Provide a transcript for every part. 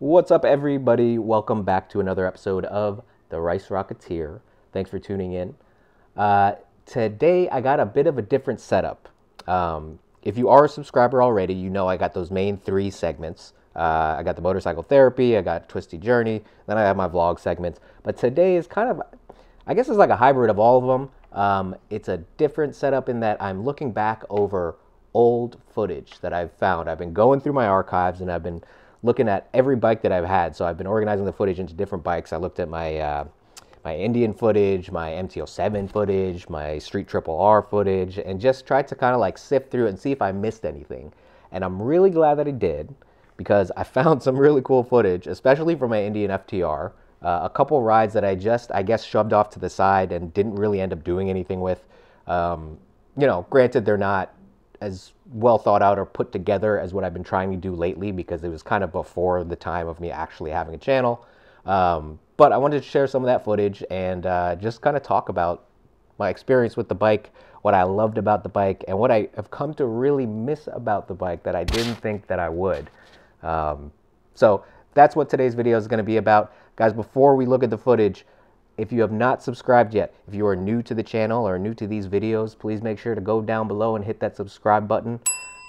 What's up, everybody? Welcome back to another episode of The Rice Rocketeer. Thanks for tuning in. Today, I got a bit of a different setup. If you are a subscriber already, you know I got those main three segments. I got the motorcycle therapy, I got Twisty Journey, then I have my vlog segments. But today is kind of, I guess it's like a hybrid of all of them. It's a different setup in that I'm looking back over old footage that I've found. I've been going through my archives and I've been looking at every bike that I've had. So I've been organizing the footage into different bikes. I looked at my Indian footage, my MT07 footage, my Street Triple R footage, and just tried to kind of like sift through and see if I missed anything. And I'm really glad that I did, because I found some really cool footage, especially from my Indian FTR. A couple rides that I just, I guess, shoved off to the side and didn't really end up doing anything with. You know, granted, they're not as well thought out or put together as what I've been trying to do lately, because it was kind of before the time of me actually having a channel. But I wanted to share some of that footage and just kind of talk about my experience with the bike, what I loved about the bike, and what I have come to really miss about the bike that I didn't think that I would. So that's what today's video is going to be about. Guys, before we look at the footage, if you have not subscribed yet, if you are new to the channel or new to these videos, please make sure to go down below and hit that subscribe button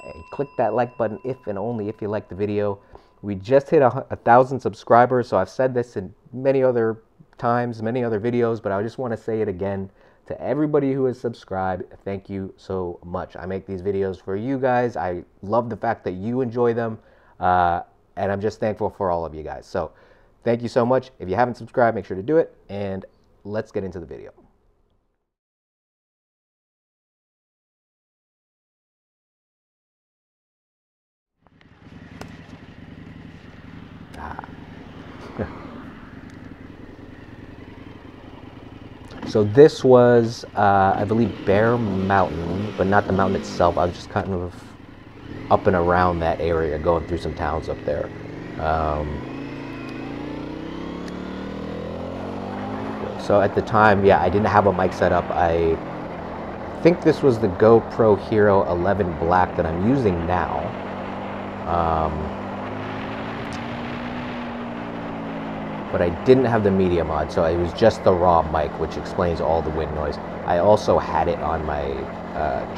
and click that like button if and only if you like the video. We just hit 1,000 subscribers, so I've said this in many other times, many other videos, but I just want to say it again to everybody who has subscribed. Thank you so much. I make these videos for you guys. I love the fact that you enjoy them, and I'm just thankful for all of you guys. So thank you so much. If you haven't subscribed, make sure to do it, and let's get into the video. So this was, I believe, Bear Mountain, but not the mountain itself. I was just kind of up and around that area, going through some towns up there. So at the time, yeah, I didn't have a mic set up. I think this was the GoPro Hero 11 Black that I'm using now. But I didn't have the media mod, so it was just the raw mic, which explains all the wind noise. I also had it on my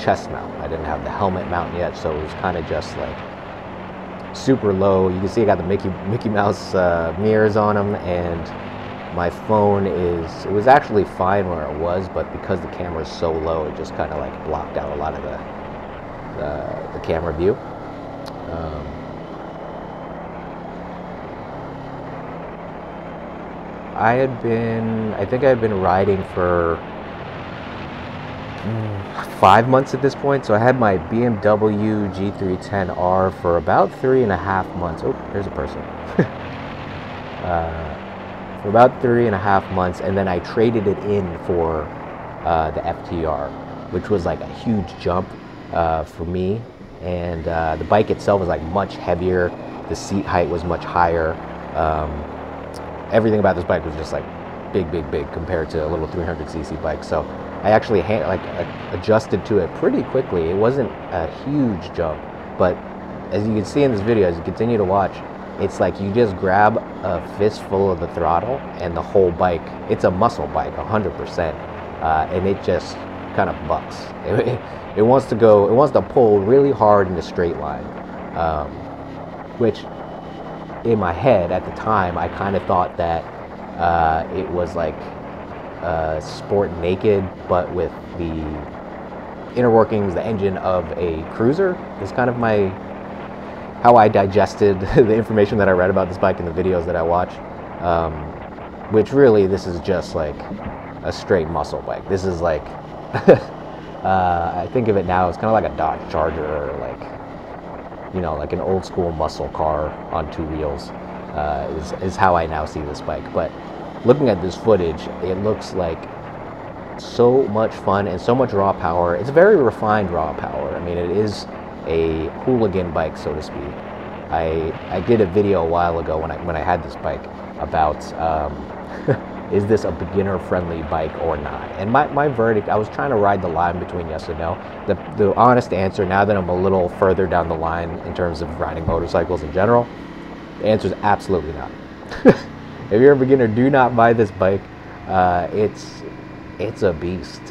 chest mount. I didn't have the helmet mount yet, so it was kind of just like super low. You can see I got the Mickey Mouse mirrors on them, and my phone is, it was actually fine where it was, but because the camera is so low, it just kind of like blocked out a lot of the camera view. I think I had been riding for 5 months at this point, so I had my BMW G310R for about 3.5 months. Oh, there's a person. For about 3.5 months, and then I traded it in for the FTR, which was like a huge jump for me. And the bike itself was like much heavier. The seat height was much higher. Everything about this bike was just like big compared to a little 300cc bike. So I actually adjusted to it pretty quickly. It wasn't a huge jump, but as you can see in this video, as you continue to watch, it's like you just grab a fistful of the throttle and the whole bike, it's a muscle bike, 100%, and it just kind of bucks. It wants to go, it wants to pull really hard in a straight line, which in my head at the time, I kind of thought that it was like sport naked, but with the inner workings, the engine of a cruiser is kind of my, how I digested the information that I read about this bike in the videos that I watched, which really, this is just like a straight muscle bike. This is like, I think of it now, it's kind of like a Dodge Charger, or like, you know, like an old school muscle car on two wheels, is how I now see this bike. But looking at this footage, it looks like so much fun and so much raw power. It's very refined raw power. I mean, it is a hooligan bike, so to speak. I did a video a while ago when I had this bike about is this a beginner-friendly bike or not? And my verdict, I was trying to ride the line between yes and no. The honest answer, now that I'm a little further down the line in terms of riding motorcycles in general, The answer is absolutely not. If you're a beginner, do not buy this bike. It's a beast.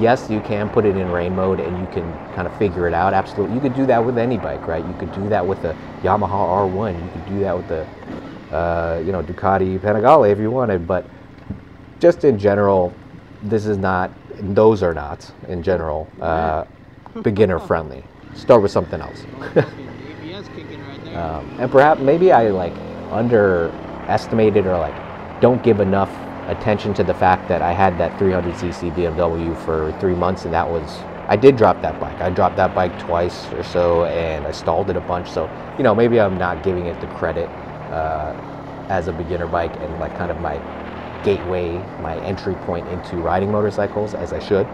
Yes, you can put it in rain mode and you can kind of figure it out. Absolutely, you could do that with any bike, right? You could do that with the Yamaha R1. You could do that with the you know, Ducati Panigale if you wanted. But just in general, this is not. Those are not, in general, beginner friendly. Start with something else. And perhaps maybe I like underestimated or like don't give enough attention to the fact that I had that 300cc BMW for 3 months, and that was, I did drop that bike. I dropped that bike twice or so, and I stalled it a bunch. So, you know, maybe I'm not giving it the credit as a beginner bike and like kind of my gateway, my entry point into riding motorcycles, as I should.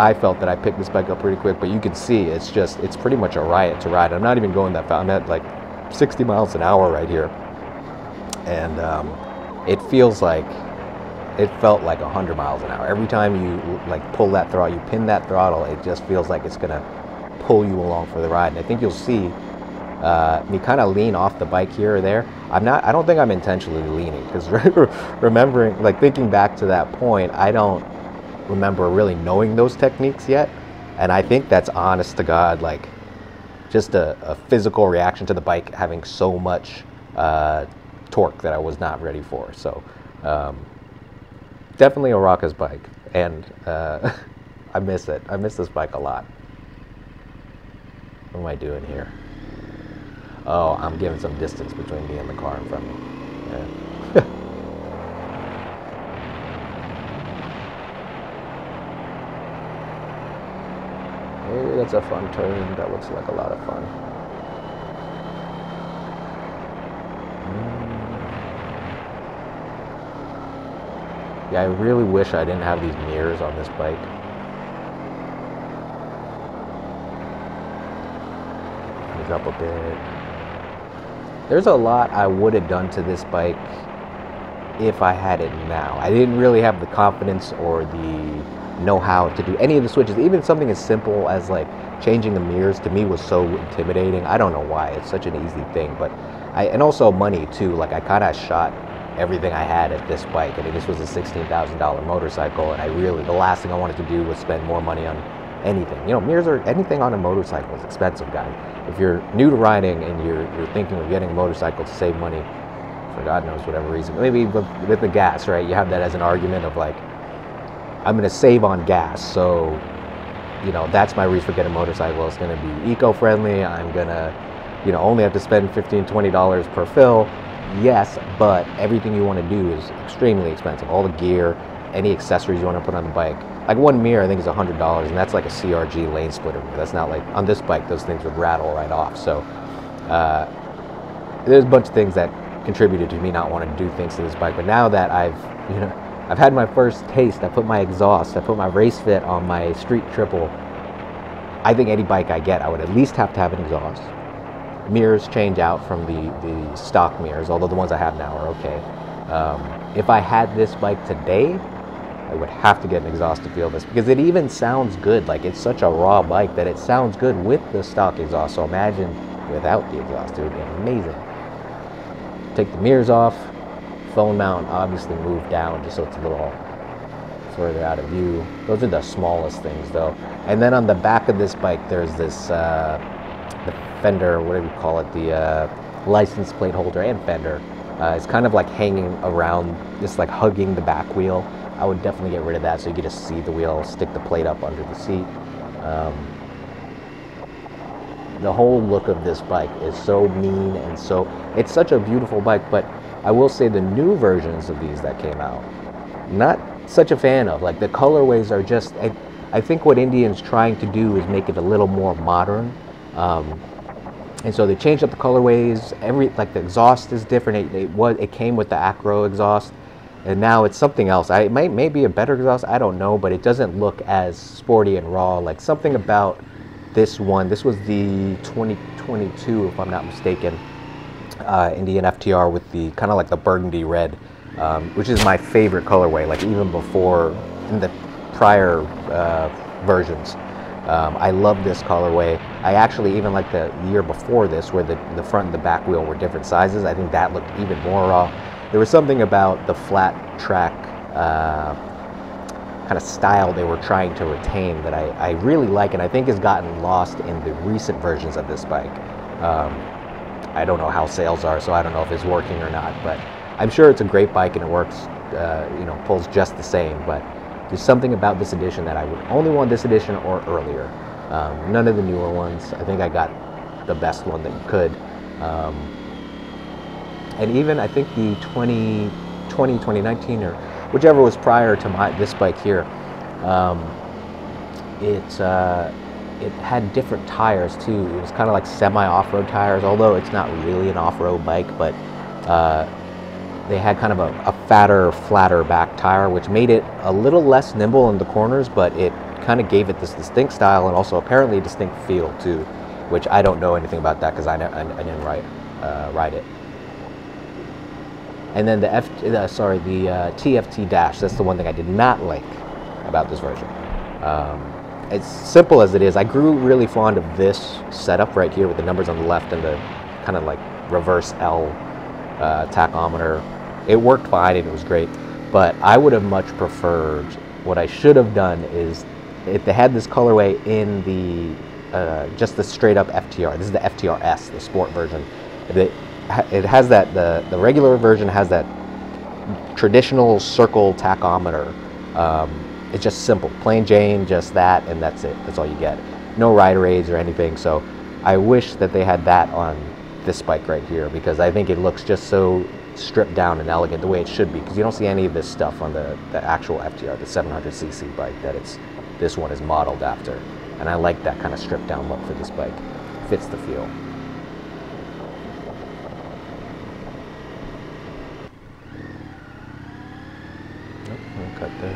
I felt that I picked this bike up pretty quick, but you can see it's just, it's pretty much a riot to ride. I'm not even going that fast. I'm at like 60 miles an hour right here. And it feels like, it felt like 100 miles an hour. Every time you like pull that throttle, you pin that throttle, it just feels like it's gonna pull you along for the ride. And I think you'll see me kind of lean off the bike here or there. I don't think I'm intentionally leaning, because remembering, like thinking back to that point, I don't remember really knowing those techniques yet. And I think that's honest to God, like just a physical reaction to the bike having so much torque that I was not ready for. So definitely a Rocka's bike, and I miss it. I miss this bike a lot. What am I doing here? Oh, I'm giving some distance between me and the car in front of me. Yeah. Ooh, that's a fun turn. That looks like a lot of fun. Yeah, I really wish I didn't have these mirrors on this bike. Move up a bit. There's a lot I would have done to this bike if I had it now. I didn't really have the confidence or the know-how to do any of the switches. Even something as simple as like changing the mirrors to me was so intimidating. I don't know why. It's such an easy thing, but and also money too. Like I kind of shot everything I had at this bike. I mean, this was a $16,000 motorcycle, and I really, the last thing I wanted to do was spend more money on anything. You know, mirrors or anything on a motorcycle is expensive, guys. If you're new to riding and you're thinking of getting a motorcycle to save money for God knows whatever reason, maybe with the gas, right? You have that as an argument of like, I'm going to save on gas, so you know that's my reason for getting a motorcycle. It's going to be eco-friendly. I'm going to, you know, only have to spend $15–$20 per fill. Yes, but everything you want to do is extremely expensive. All the gear, any accessories you want to put on the bike. Like one mirror I think is $100, and that's like a CRG lane splitter. That's not like, on this bike, those things would rattle right off. So there's a bunch of things that contributed to me not wanting to do things to this bike. But now that I've had my first taste, I put my exhaust, I put my Racefit on my Street Triple, I think any bike I get, I would at least have to have an exhaust. Mirrors change out from the stock mirrors, although the ones I have now are okay. If I had this bike today, I would have to get an exhaust to feel this, because it even sounds good. Like it's such a raw bike that it sounds good with the stock exhaust. So imagine without the exhaust, it would be amazing. Take the mirrors off, phone mount obviously moved down just so it's a little further out of view. Those are the smallest things though. And then on the back of this bike, there's this the fender, whatever you call it, the license plate holder and fender. It's kind of like hanging around, just like hugging the back wheel. I would definitely get rid of that so you could just see the wheel, stick the plate up under the seat. The whole look of this bike is so mean, and so it's such a beautiful bike. But I will say the new versions of these that came out, not such a fan of. Like the colorways are just, I think what Indian's trying to do is make it a little more modern. And so they changed up the colorways. Like the exhaust is different. It came with the Acro exhaust. And now it's something else. It may be a better exhaust, I don't know, but it doesn't look as sporty and raw. Like something about this one, this was the 2022, if I'm not mistaken, Indian FTR with the kind of like the burgundy red, which is my favorite colorway, like even before in the prior versions. I love this colorway. I actually even like the year before this where the front and the back wheel were different sizes. I think that looked even more raw. There was something about the flat track kind of style they were trying to retain that I really like, and I think has gotten lost in the recent versions of this bike. I don't know how sales are, so I don't know if it's working or not, but I'm sure it's a great bike and it works, you know, pulls just the same, but there's something about this edition that I would only want this edition or earlier. None of the newer ones. I think I got the best one that you could. And even I think the 2019 or whichever was prior to this bike here, it had different tires too. It was kind of like semi-off-road tires, although it's not really an off-road bike, but they had kind of a fatter, flatter back tire, which made it a little less nimble in the corners, but it kind of gave it this distinct style and also apparently distinct feel too, which I don't know anything about that because I didn't ride it. And then the TFT dash, that's the one thing I did not like about this version. As simple as it is, I grew really fond of this setup right here with the numbers on the left and the kind of like reverse L tachometer. It worked fine and it was great, but I would have much preferred, what I should have done is, if they had this colorway in the, just the straight up FTR, this is the FTR S, the sport version, it has that, the regular version has that traditional circle tachometer. It's just simple, plain Jane, just that, and that's it. That's all you get. No rider aids or anything. So I wish that they had that on this bike right here, because I think it looks just so stripped down and elegant the way it should be, because you don't see any of this stuff on the actual FTR, the 700cc bike that this one is modeled after. And I like that kind of stripped down look for this bike. Fits the feel. Oh, cut there.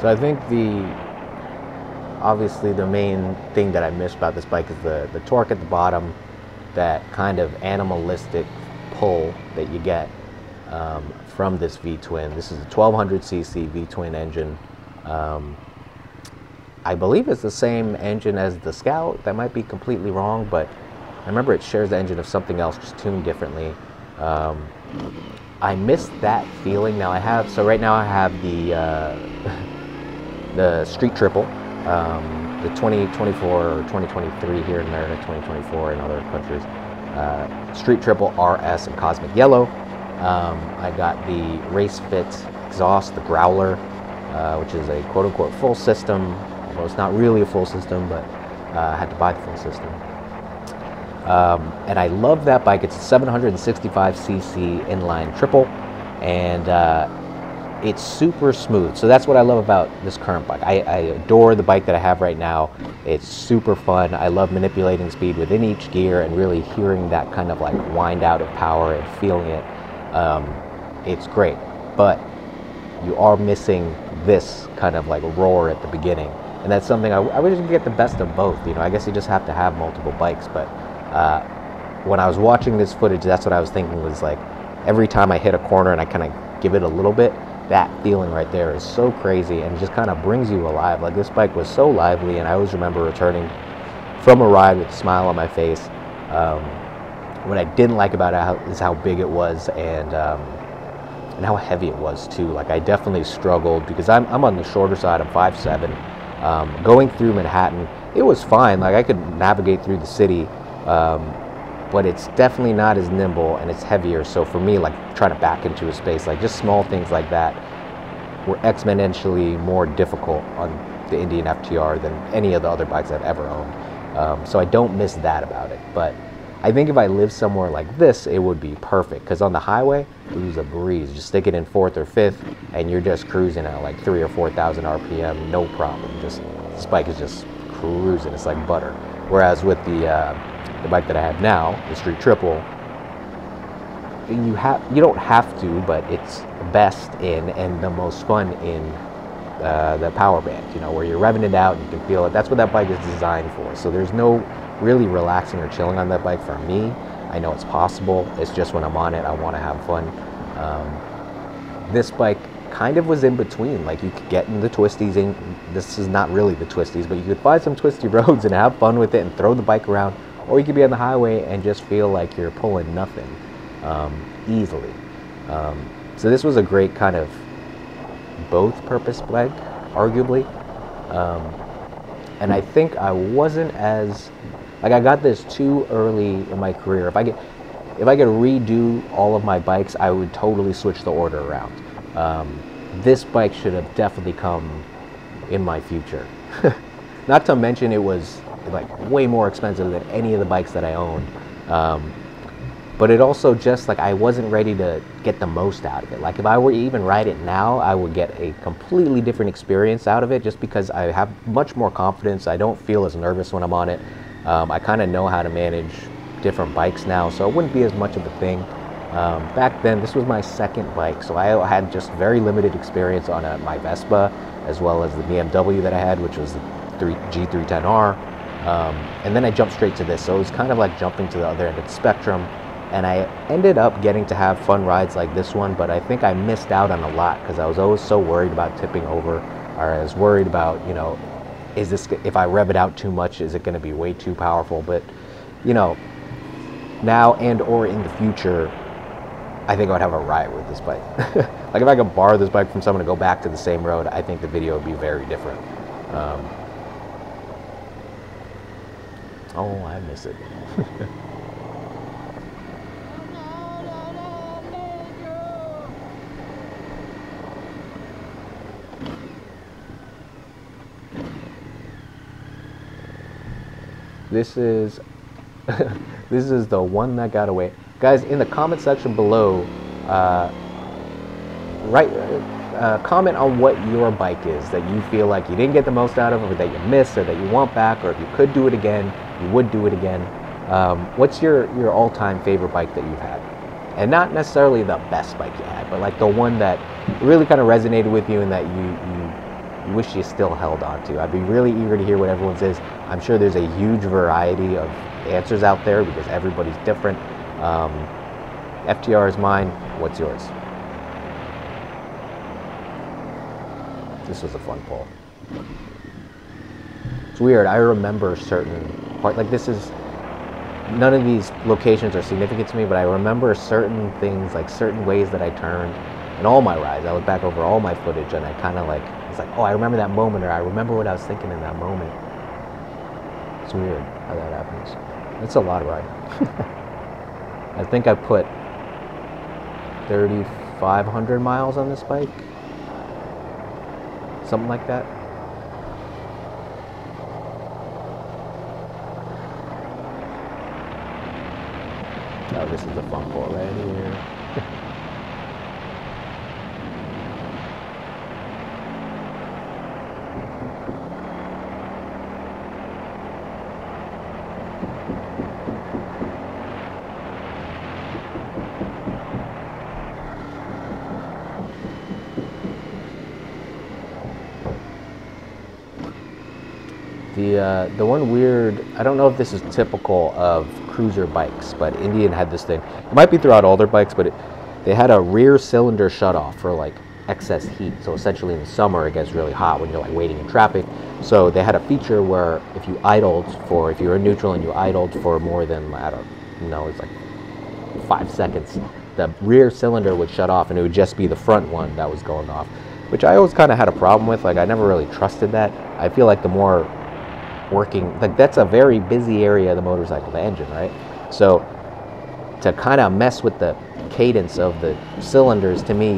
So I think obviously the main thing that I miss about this bike is the torque at the bottom, that kind of animalistic pull that you get from this V-twin. This is a 1200cc V-twin engine. I believe it's the same engine as the Scout. That might be completely wrong, but I remember it shares the engine of something else, just tuned differently. I miss that feeling. Now right now I have the the Street Triple, the 2024 or 2023 here in America, 2024 in other countries, Street Triple RS and Cosmic Yellow. I got the Racefit exhaust, the Growler, which is a quote-unquote full system, although it's not really a full system, but I had to buy the full system. And I love that bike. It's a 765cc inline triple, and it's super smooth. So that's what I love about this current bike. I adore the bike that I have right now. It's super fun. I love manipulating speed within each gear and really hearing that kind of like wind out of power and feeling it. It's great, but you are missing this kind of like roar at the beginning. And that's something I wish you could get the best of both. You know, I guess you just have to have multiple bikes, but when I was watching this footage, that's what I was thinking, was like, every time I hit a corner and I kind of give it a little bit, that feeling right there is so crazy and just kind of brings you alive. Like, this bike was so lively, and I always remember returning from a ride with a smile on my face. What I didn't like about it is how big it was and how heavy it was too. Like, I definitely struggled because I'm on the shorter side. I'm 5'7". Going through Manhattan, it was fine. Like, I could navigate through the city, but it's definitely not as nimble and it's heavier. So for me, like, trying to back into a space, like, just small things like that were exponentially more difficult on the Indian FTR than any of the other bikes I've ever owned. So I don't miss that about it. But I think if I lived somewhere like this, it would be perfect, because on the highway, it was a breeze. Just stick it in 4th or 5th and you're just cruising at like 3,000 or 4,000 RPM, no problem. This bike is just cruising, it's like butter. Whereas with the bike that I have now, the Street Triple, you don't have to, but it's the best in and the most fun in the power band, you know, where you're revving it out, and you can feel it. That's what that bike is designed for. So there's no really relaxing or chilling on that bike for me. I know it's possible. It's just when I'm on it, I want to have fun. This bike kind of was in between. Like, you could get in the twisties, and this is not really the twisties, but you could find some twisty roads and have fun with it and throw the bike around, or you could be on the highway and just feel like you're pulling nothing easily. So this was a great kind of both-purpose bike, arguably. And I think I wasn't as, like, I got this too early in my career. If I could redo all of my bikes, I would totally switch the order around. This bike should have definitely come in my future. Not to mention it was like way more expensive than any of the bikes that I owned. But it also just, like, I wasn't ready to get the most out of it. Like, if I were to even ride it now, I would get a completely different experience out of it, just because I have much more confidence. I don't feel as nervous when I'm on it. I kind of know how to manage different bikes now, so it wouldn't be as much of a thing. Back then, this was my second bike, so I had just very limited experience on my Vespa, as well as the BMW that I had, which was the G310R. And then I jumped straight to this, so it was kind of like jumping to the other end of the spectrum. And I ended up getting to have fun rides like this one, but I think I missed out on a lot because I was always so worried about tipping over, or I was worried about, you know, is this, if I rev it out too much, is it going to be way too powerful? But, you know, now and or in the future, I think I would have a riot with this bike. Like, if I could borrow this bike from someone to go back to the same road, I think the video would be very different. Oh, I miss it. This is this is the one that got away. Guys, in the comment section below, comment on what your bike is that you feel like you didn't get the most out of, or that you missed, or that you want back, or if you could do it again, you would do it again. What's your all-time favorite bike that you've had? And not necessarily the best bike you had, but like the one that really kind of resonated with you and that you wish you still held on to. I'd be really eager to hear what everyone's is. I'm sure there's a huge variety of answers out there because everybody's different. FTR is mine. What's yours? This was a fun poll. It's weird. I remember certain part, like, this is, none of these locations are significant to me, but I remember certain things, like certain ways that I turned in all my rides. I look back over all my footage and I kind of like, it's like, oh, I remember that moment, or I remember what I was thinking in that moment. It's weird how that happens. It's a lot of riding. I think I put 3,500 miles on this bike, something like that. Oh, this is a fun ball right here. The one weird, I don't know if this is typical of cruiser bikes, but Indian had this thing. It might be throughout all their bikes, but they had a rear cylinder shutoff for like excess heat. So essentially in the summer, it gets really hot when you're like waiting in traffic. So they had a feature where if you were in neutral and you idled for more than, I don't know, it's like 5 seconds, the rear cylinder would shut off and it would just be the front one that was going off, which I always kind of had a problem with. Like, I never really trusted that. I feel like the more working, like, that's a very busy area of the motorcycle, the engine, right? So to kind of mess with the cadence of the cylinders, to me,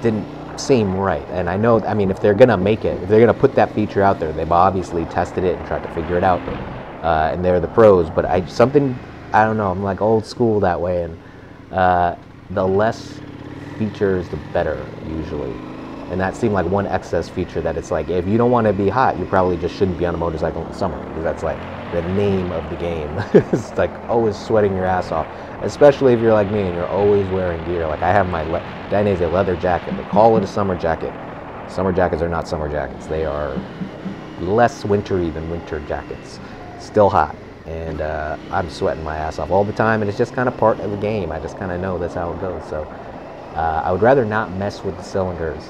didn't seem right. And I know, I mean, if they're gonna make it, if they're gonna put that feature out there, they've obviously tested it and tried to figure it out, and they're the pros. But I don't know, I'm like old school that way, and the less features the better usually. And that seemed like one excess feature that it's like, if you don't want to be hot, you probably just shouldn't be on a motorcycle in the summer, because that's like the name of the game. It's like always sweating your ass off, especially if you're like me and you're always wearing gear. Like I have my Dainese leather jacket. They call it a summer jacket. Summer jackets are not summer jackets. They are less wintry than winter jackets. Still hot. And I'm sweating my ass off all the time, and it's just kind of part of the game. I just kind of know that's how it goes. So I would rather not mess with the cylinders.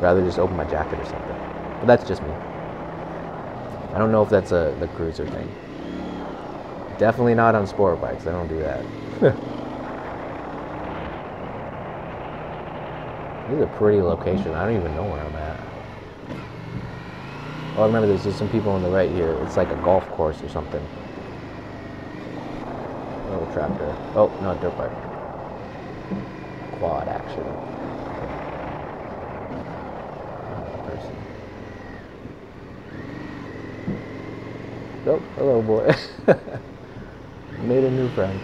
Rather just open my jacket or something. But that's just me. I don't know if that's the cruiser thing. Definitely not on sport bikes. I don't do that. This is a pretty location. I don't even know where I'm at. Oh, I remember there's just some people on the right here. It's like a golf course or something. A little tractor. Oh, no, dirt bike. Quad action. Person. Oh, hello, boy. Made a new friend.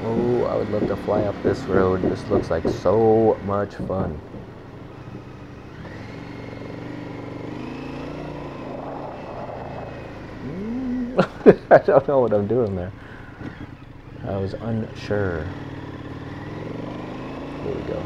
Oh, I would love to fly up this road. This looks like so much fun. I don't know what I'm doing there. I was unsure. Here we go.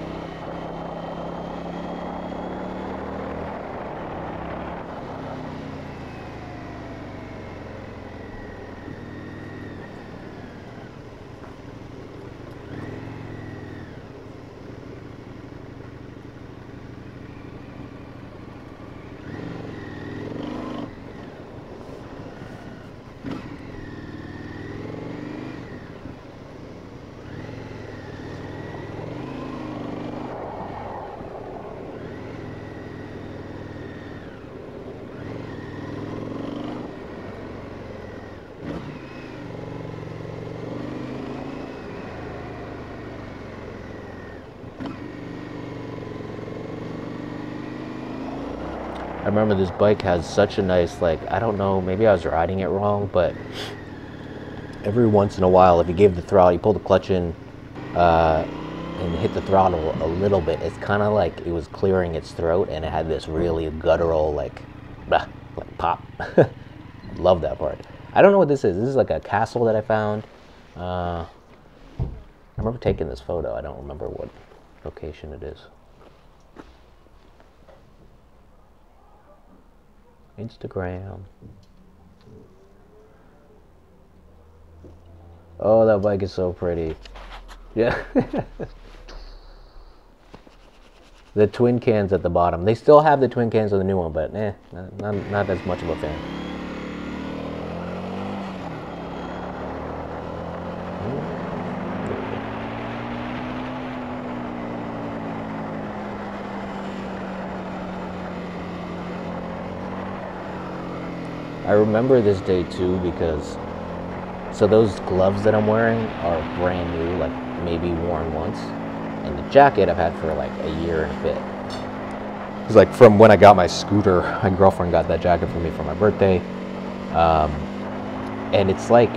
I remember this bike has such a nice, like, I don't know, maybe I was riding it wrong, but every once in a while, if you give the throttle, you pull the clutch in and hit the throttle a little bit, it's kind of like it was clearing its throat, and it had this really guttural, like, blah, like pop. Love that part. I don't know what this is. This is like a castle that I found. I remember taking this photo. I don't remember what location it is. Instagram. Oh, that bike is so pretty. Yeah. The twin cans at the bottom. They still have the twin cans on the new one, but eh, not as much of a fan. I remember this day too because, so those gloves that I'm wearing are brand new, like maybe worn once, and the jacket I've had for like a year and a bit. It's like from when I got my scooter, my girlfriend got that jacket for me for my birthday, and it's like,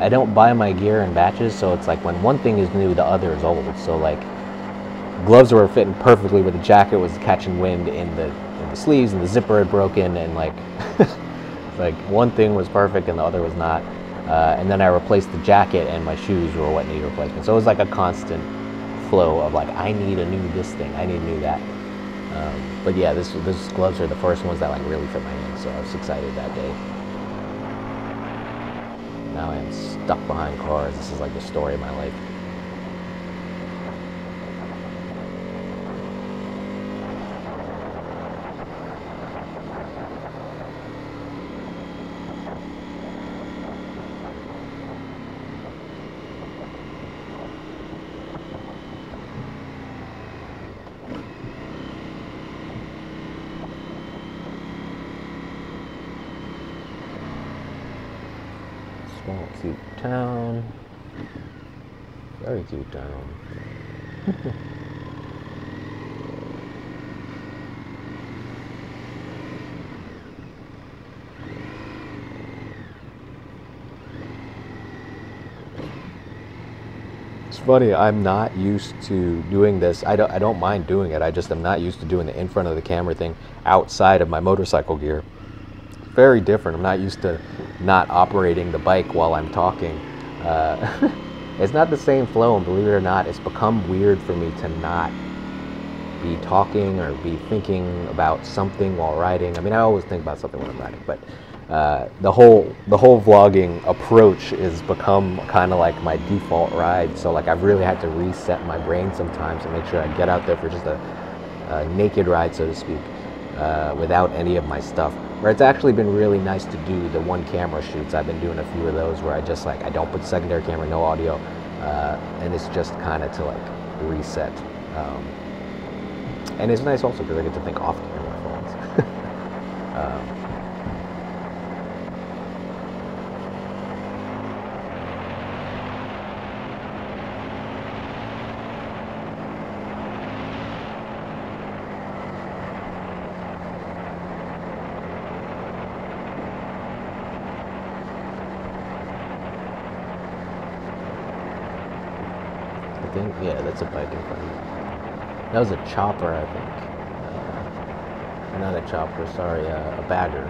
I don't buy my gear in batches, so it's like when one thing is new, the other is old. So like, gloves were fitting perfectly, but the jacket was catching wind in the sleeves, and the zipper had broken, and like. Like one thing was perfect and the other was not, and then I replaced the jacket and my shoes were what needed replacement. So it was like a constant flow of like, I need a new this thing, I need a new that. But yeah, these gloves are the first ones that like really fit my hands, so I was excited that day. Now I am stuck behind cars. This is like the story of my life. small, cute town. Very cute town. It's funny, I'm not used to doing this. I don't mind doing it. I just am not used to doing the in front of the camera thing outside of my motorcycle gear. Very different. I'm not used to not operating the bike while I'm talking. It's not the same flow, and believe it or not, it's become weird for me to not be talking or be thinking about something while riding. I mean, I always think about something when I'm riding, but the whole vlogging approach has become kind of like my default ride. So like I've really had to reset my brain sometimes to make sure I get out there for just a naked ride, so to speak, without any of my stuff. Where it's actually been really nice to do the one camera shoots. I've been doing a few of those where I just like, I don't put secondary camera, no audio, and it's just kind of to like reset. And it's nice also because I get to think off camera for once. Yeah, that's a bike in front of me. That was a chopper, I think. Not a chopper, sorry, a bagger.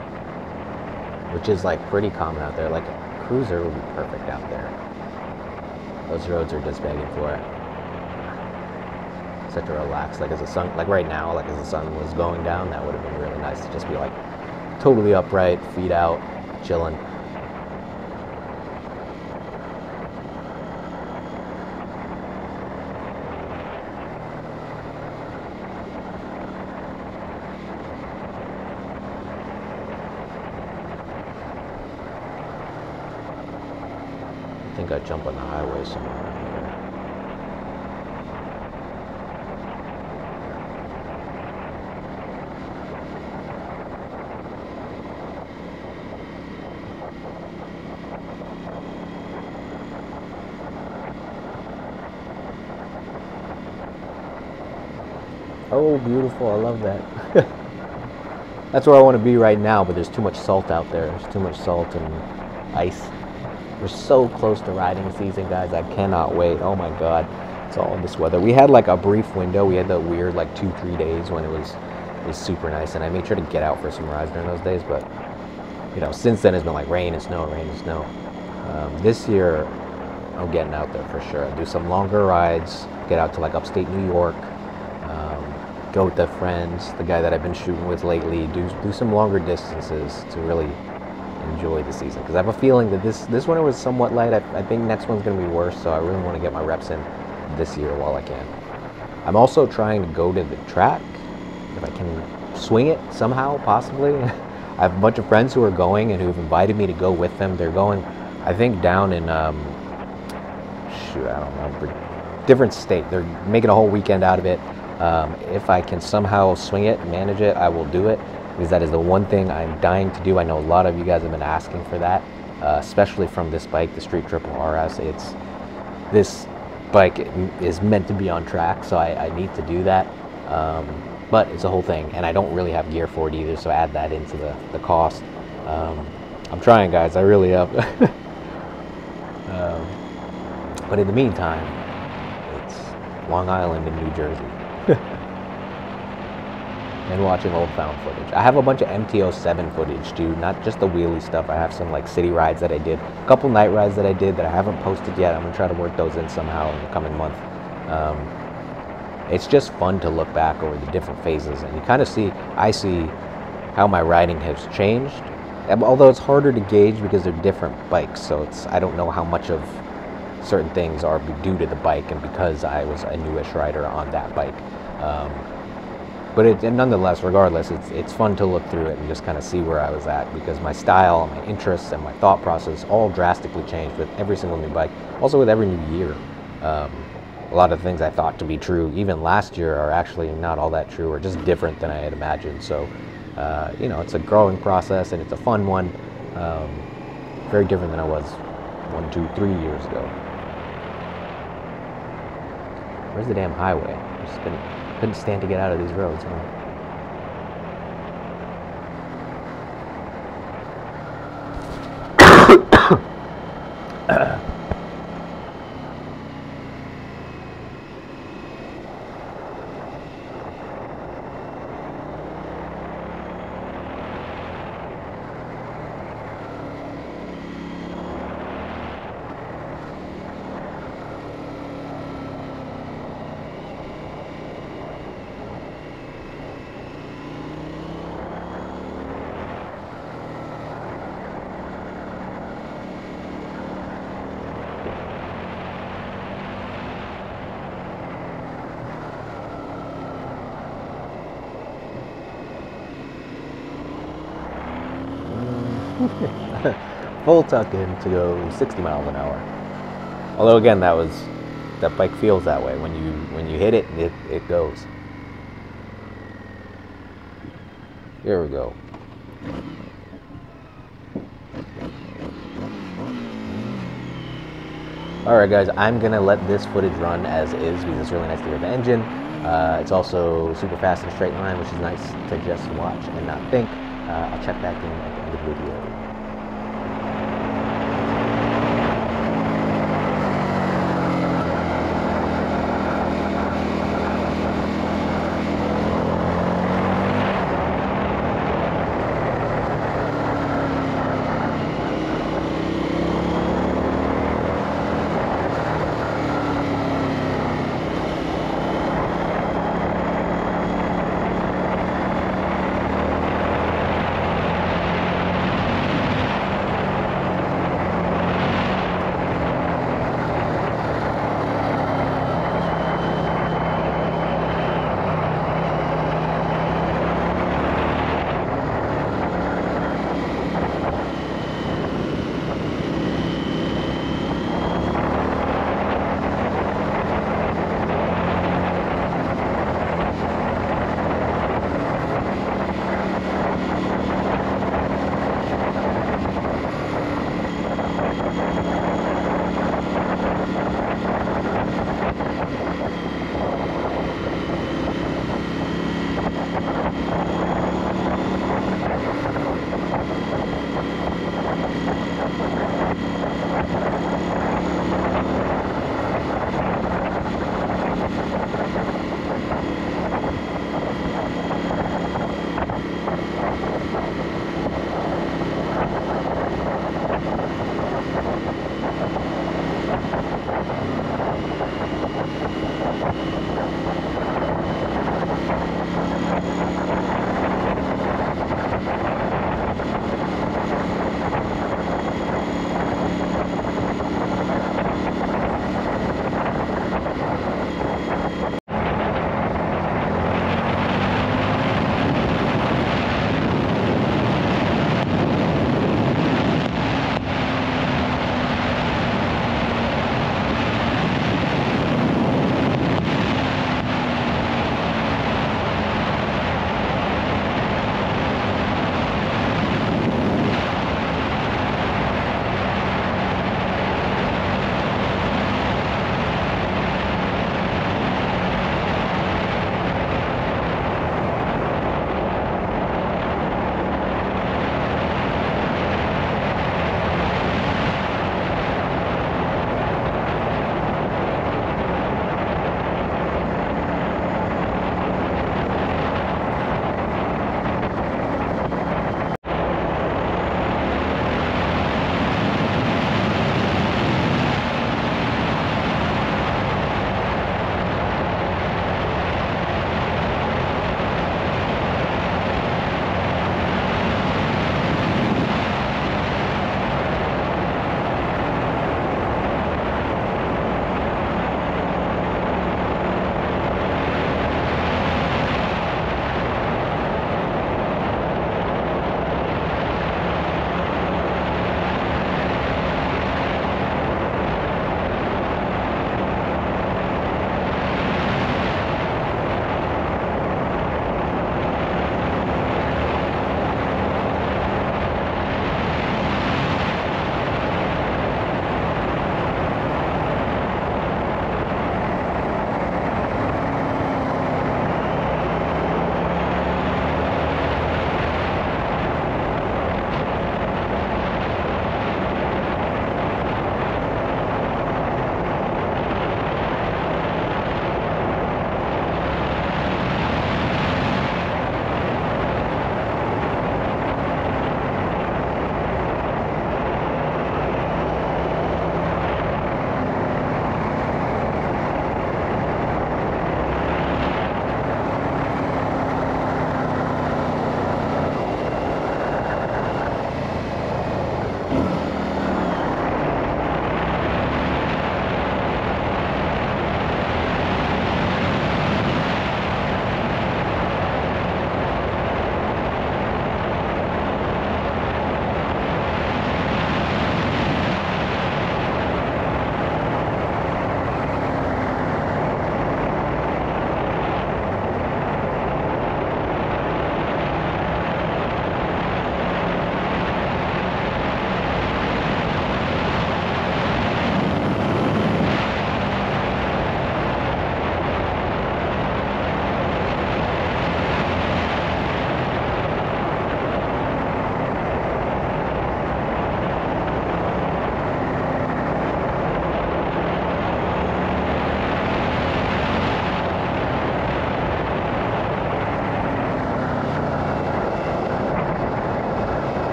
Which is like pretty common out there. Like a cruiser would be perfect out there. Those roads are just begging for it. Such a relaxed, like as the sun, like right now, like as the sun was going down, that would have been really nice to just be like totally upright, feet out, chilling. I think I jump on the highway somewhere around here. Oh, beautiful. I love that. That's where I want to be right now, but there's too much salt out there. There's too much salt and ice. We're so close to riding season, guys. I cannot wait. Oh my god, it's all in this weather. We had like a brief window. We had the weird like 2-3 days when it was super nice, and I made sure to get out for some rides during those days. But you know, since then it's been like rain and snow, rain and snow. This year I'm getting out there for sure. I'll do some longer rides. Get out to like upstate New York. Go with the friends, the guy that I've been shooting with lately. Do some longer distances to really enjoy the season, because I have a feeling that this winter was somewhat light. I think next one's gonna be worse, so I really want to get my reps in this year while I can. I'm also trying to go to the track if I can swing it somehow, possibly. I have a bunch of friends who are going and who've invited me to go with them. They're going, I think, down in shoot, I don't remember, different state. They're making a whole weekend out of it. If I can somehow swing it and manage it, I will do it, because that is the one thing I'm dying to do. I know a lot of you guys have been asking for that, especially from this bike, the Street Triple RS. This bike is meant to be on track, so I need to do that. But it's a whole thing, and I don't really have gear for it either, so add that into the cost. I'm trying, guys. I really am. But in the meantime, it's Long Island in New Jersey. And watching old found footage. I have a bunch of MT07 footage too, not just the wheelie stuff. I have some like city rides that I did, a couple night rides that I did that I haven't posted yet. I'm gonna try to work those in somehow in the coming month. It's just fun to look back over the different phases, and you kind of see, I see how my riding has changed. Although it's harder to gauge because they're different bikes, so it's, I don't know how much of certain things are due to the bike and because I was a newish rider on that bike. But nonetheless, regardless, it's fun to look through it and just kind of see where I was at, because my style, my interests, and my thought process all drastically changed with every single new bike, also with every new year. A lot of things I thought to be true even last year are actually not all that true, or just different than I had imagined. So, you know, it's a growing process, and it's a fun one. Very different than I was 1, 2, 3 years ago. Where's the damn highway? I've just been, couldn't stand to get out of these roads, huh? Full tuck-in to go 60 miles an hour. Although again, that bike feels that way when you hit it, it goes. Here we go. All right, guys, I'm gonna let this footage run as is because it's really nice to hear the engine. It's also super fast and straight line, which is nice to just watch and not think. I'll check back in at the end of the video.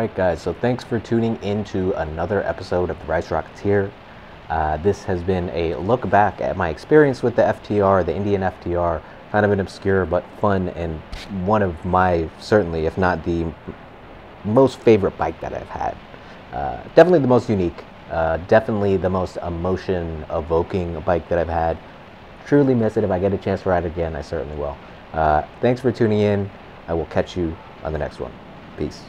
Alright guys, so thanks for tuning into another episode of the Race Rocketeer. This has been a look back at my experience with the FTR, the Indian FTR, kind of an obscure but fun and one of my, certainly, if not the most favorite bike that I've had. Definitely the most unique, definitely the most emotion-evoking bike that I've had. Truly miss it. If I get a chance to ride it again, I certainly will. Thanks for tuning in. I will catch you on the next one. Peace.